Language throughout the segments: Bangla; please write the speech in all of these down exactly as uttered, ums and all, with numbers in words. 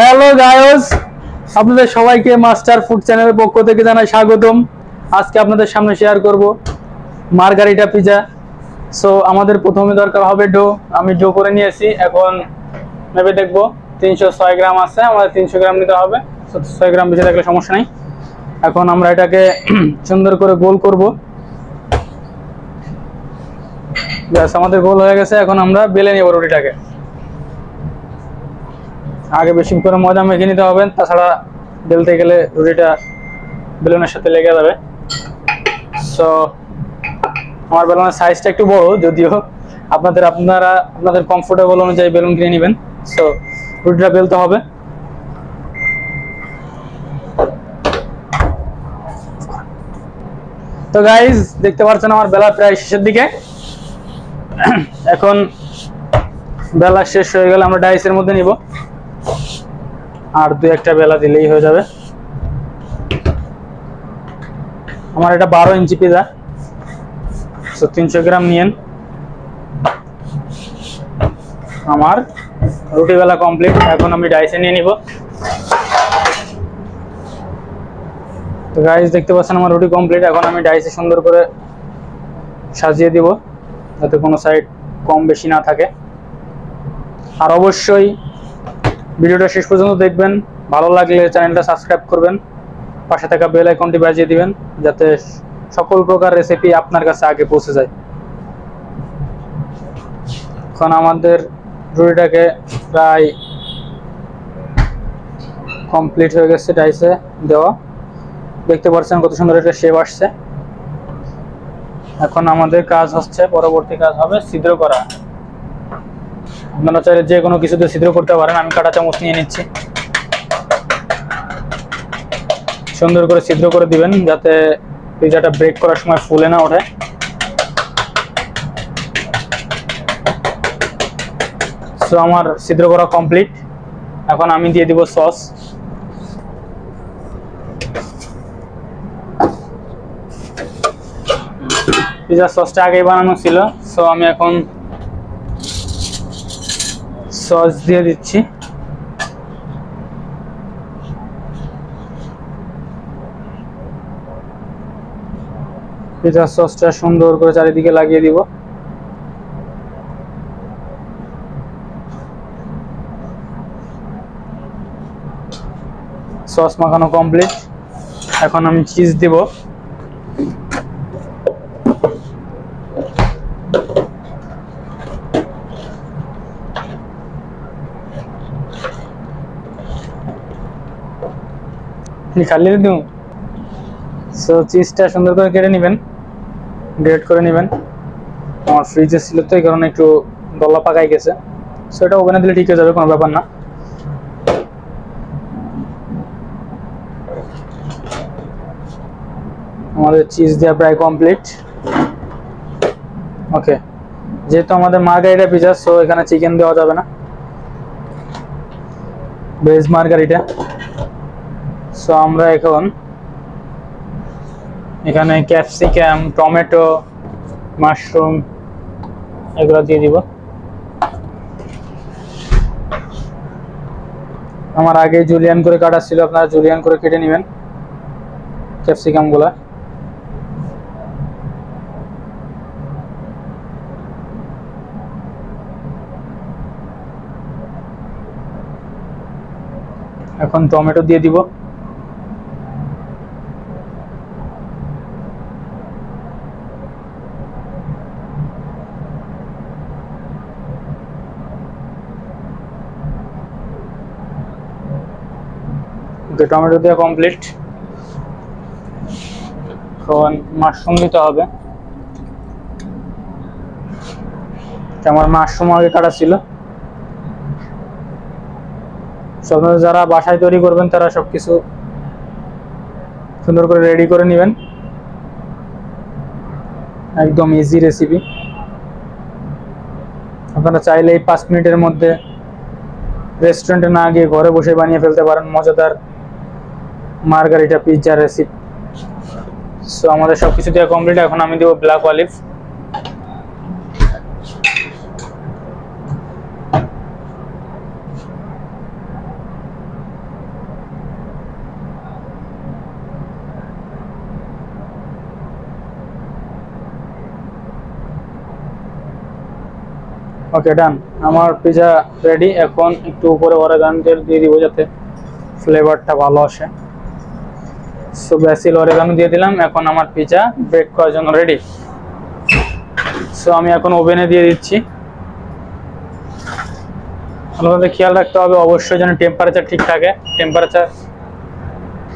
हेलो गाइस আপনাদের সবাইকে মাস্টার ফুড চ্যানেলের পক্ষ থেকে জানাই স্বাগতম। আজকে আপনাদের সামনে শেয়ার করব মার্গারিটা পিজা। সো আমাদের প্রথমে দরকার হবে ডো। আমি ডো করে নিয়েছি, এখন ভেবে দেখব তিনশো ছয় গ্রাম আছে, আমাদের তিনশো গ্রাম নিতে হবে। সো ছয় গ্রাম বেশি থাকলে সমস্যা নাই। এখন আমরা এটাকে সুন্দর করে গোল করব। ব্যাস আমাদের গোল হয়ে গেছে। এখন আমরা বেলে নেব রুটিটাকে। আগে বেশি করে ময়দা মেখে নিতে হবে, তাছাড়া বেলতে গেলে রুটিটা বেলুনের সাথে লেগে যাবে। সো আমার বেলুনের সাইজটা একটু বড়, যদিও আপনাদের আপনারা আপনাদের কমফোর্টেবল অনুযায়ী বেলুন কিনে নেবেন। সো রুটিটা বেলতে হবে। তো গাইজ দেখতে পাচ্ছেন আমার বেলা প্রায় শেষের দিকে। এখন বেলা শেষ হয়ে গেলে আমরা ডাইসের মধ্যে নিব, আর দুই একটা বেলা দিলেই হয়ে যাবে। আমার এটা বারো ইঞ্চি পিজা, তো তিনশো গ্রাম নিয়েন। আমার রুটি বেলা কমপ্লিট, এখন আমি ডাইসে নিয়ে নিব। তো গাইস দেখতে পাচ্ছেন আমার রুটি কমপ্লিট, এখন আমি ডাইসে সুন্দর করে সাজিয়ে দিব যাতে কোনো সাইড কম বেশি না থাকে। আর অবশ্যই ভিডিওটা শেষ পর্যন্ত দেখবেন, ভালো লাগলে চ্যানেলটা সাবস্ক্রাইব করবেন, পাশে থাকা বেল আইকনটি বাজিয়ে দিবেন যাতে সকল প্রকার রেসিপি আপনার কাছে আগে পৌঁছে যায়। এখন আমাদের রুটিটাকে প্রায় কমপ্লিট হয়ে গেছে ডাইসে দেওয়া। দেখতে পাচ্ছেন কত সুন্দর একটা শেপ আসছে। এখন আমাদের কাজ হচ্ছে, পরবর্তী কাজ হবে ছিদ্র করা। আপনারা চাইলে যে কোনো কিছুতে ছিদ্র করতে পারেন। আমি কাঁটা চামচ নিয়ে নিচ্ছি, সুন্দর করে ছিদ্র করে দিবেন যাতে পিজাটা ব্রেক করার সময় ফুলে না ওঠে। সো আমার ছিদ্র করা কমপ্লিট, এখন আমি দিয়ে দিব সস। পিজা সসটা আগেই বানানো ছিল, সো আমি এখন সস দিয়ে দিচ্ছি। পিজা সসটা সুন্দর করে চারিদিকে লাগিয়ে দিব। সস মাখানো কমপ্লিট, এখন আমি চিজ দিব। খালি দিও। সো চিজটা সুন্দর করে কেটে নেবেন, গ্রেট করে নেবেন। আমার ফ্রিজে ছিল তো এই কারণে একটু দলা পাকাই গেছে, সো এটা ওভেনে দিলে ঠিক হয়ে যাবে, কোনো ব্যাপার না। আমাদের চিজ দেওয়া প্রায় কমপ্লিট। ওকে, যেহেতু আমাদের মার্গারিটা পিজা, সো এখানে চিকেন দেওয়া যাবে না, ভেজ মার্গারিটা। সো আমরা এখন এখানে ক্যাপসিকাম, টমেটো, মাশরুম এগুলো দিয়ে দিব। আমার আগে জুলিয়ান করে কাটা ছিল, আপনারা জুলিয়ান করে কেটে নেবেন ক্যাপসিকাম গুলা। এখন টমেটো দিয়ে দিব। টমেটো দিয়ে কমপ্লিট, এখন মাশরুম দিতে হবে। আমার মাশরুম আগে কাটা ছিল। আপনারা যারা বাসায় তৈরি করবেন তারা সবকিছু সুন্দর করে রেডি করে নেবেন, একদম ইজি রেসিপি। আপনারা চাইলে এই পাঁচ মিনিটের মধ্যে রেস্টুরেন্টে না গিয়ে ঘরে বসে বানিয়ে ফেলতে পারেন মজাদার মার্গারিটা পিজ্জা রেসিপি। সো আমাদের সবকিছু দেওয়া কমপ্লিট, এখন আমি দেব ব্ল্যাক অলিভ। ओके डान हमार पिज्जा रेडी। एकोन एक ऊपर ओरेगान तेल दिए दिबो जाते फ्लेवरটা ভালো আসে। সো বেসিল ওরেগানো দিয়ে দিলাম। এখন আমার পিজ্জা বেক করার জন্য রেডি। সো আমি এখন ওভেনে দিয়ে দিচ্ছি। আপনাদের খেয়াল রাখতে হবে অবশ্যই যেন টেম্পারেচার ঠিক থাকে। টেম্পারেচার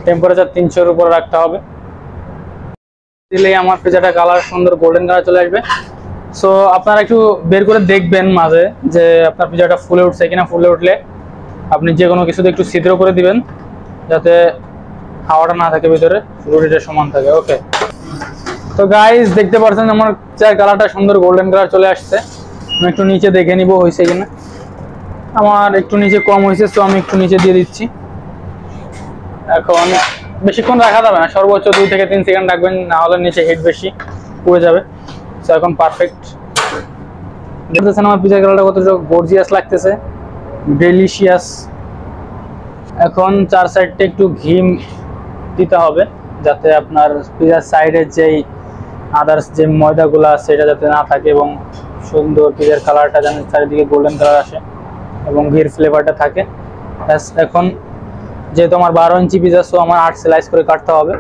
টেম্পারেচার তিনশো এর উপরে রাখতে হবে। দিলে আমার পিজ্জাটা কালার সুন্দর গোল্ডেন কালার চলে আসবে। সো আপনারা একটু বের করে দেখবেন মাঝে যে আপনার পিজ্জাটা ফুলে উঠছে কিনা। ফুলে উঠলে আপনি যে কোনো কিছুতে একটু ছিদ্র করে দিবেন যাতে হাওয়াটা না থাকে, ভিতরে রুটিটা সমান থাকে। ওকে তো গাইস দেখতে পাচ্ছেন আমার চার কালারটা সুন্দর গোল্ডেন কালার চলে আসছে। আমি একটু নিচে দেখে নিব হয়েছে কিনা। আমার একটু নিচে কম হয়েছে তো আমি একটু নিচে দিয়ে দিচ্ছি। এখন বেশিক্ষণ রাখা যাবে না, সর্বোচ্চ দুই থেকে তিন সেকেন্ড রাখবেন, না হলে নিচে হিট বেশি পড়ে যাবে। তো এখন পারফেক্ট দেখতেছেন আমার পিজ্জা কালারটা কত গর্জিয়াস লাগতেছে, ডেলিশিয়াস। এখন চার সাইডটা একটু ঘি দিতে হবে যাতে আপনার পিজার সাইডের যেই আদার্স যে ময়দাগুলো আছে সেটা যাতে না থাকে এবং সুন্দর পিজার কালারটা যেন চারিদিকে গোল্ডেন কালার আসে এবং ঘির ফ্লেভারটা থাকে। এখন যেহেতু আমার বারো ইঞ্চি পিজা সো আমার আট স্লাইস করে কাটতে হবে।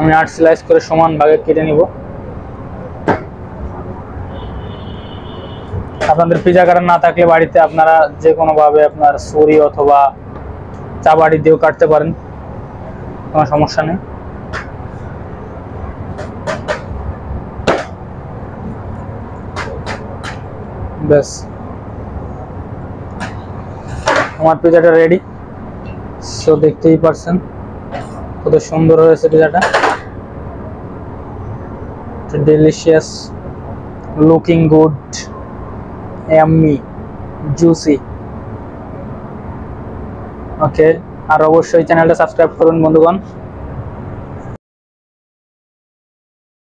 আমি আট স্লাইস করে সমান ভাগে কেটে নিব। আপনাদের পিজা কাটার না থাকলে বাড়িতে আপনারা যে কোনোভাবে আপনার ছুরি অথবা চা বাড়ি দিয়েও কাটতে পারেন, কোনো সমস্যা নেই। ব্যাস আমার পিজাটা রেডি। সো দেখতেই পারছেন কত সুন্দর হয়েছে পিজাটা, ডেলিশিয়াস লুকিং গুড, এমি জুসি। ওকে আর অবশ্যই চ্যানেলটা সাবস্ক্রাইব করুন বন্ধুগণ।